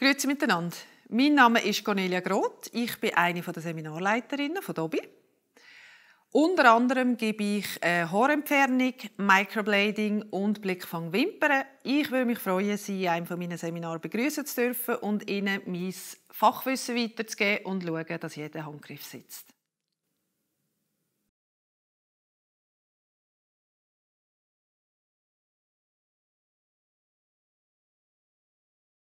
Grüezi miteinander. Mein Name ist Cornelia Groth. Ich bin eine der Seminarleiterinnen von DOBI. Unter anderem gebe ich Haarentfernung, Microblading und Blickfang Wimpern. Ich würde mich freuen, Sie in einem meiner Seminare begrüßen zu dürfen und Ihnen mein Fachwissen weiterzugeben und schauen, dass jeder Handgriff sitzt.